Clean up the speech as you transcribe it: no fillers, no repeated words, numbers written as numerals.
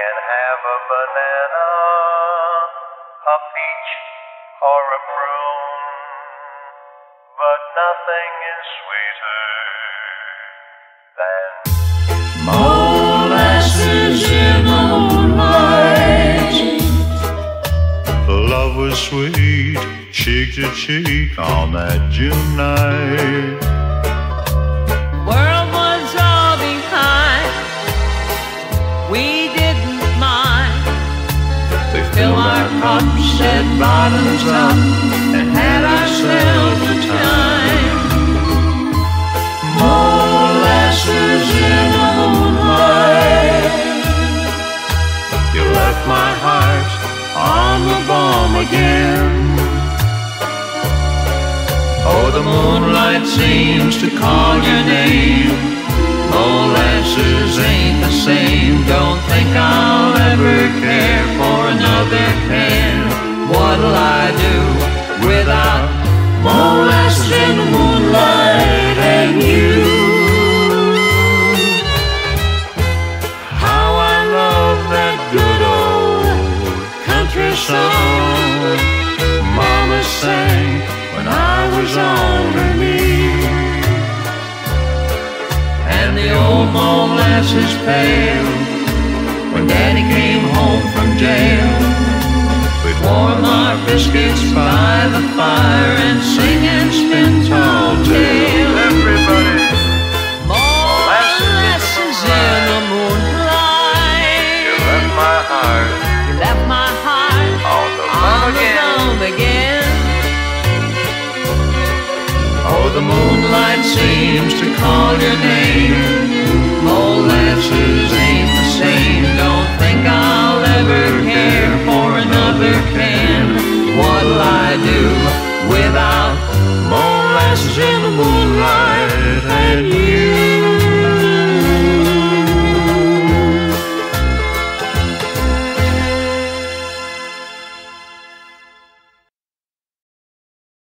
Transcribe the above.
can have a banana, a peach, or a prune, but nothing is sweeter than molasses in the moonlight. Love was sweet, cheek to cheek on that June night. Cups and bottoms up and had ourselves a time. Molasses in the moonlight. You left my heart on the balm again. Oh, the moonlight seems to call your name. Molasses ain't the same. Don't think I'll ever care for another can. What'll I do without molasses in the moonlight and you? How I love that good old country song Mama sang when I was on her knee, and the old molasses pail when Daddy came home from jail. We'd warm our biscuits by the fire and sing and spin tall tale. Everybody, molasses in the moonlight. You left my heart, you left my heart on the balm again. Oh, the moonlight seems to call your name. Molasses ain't the same.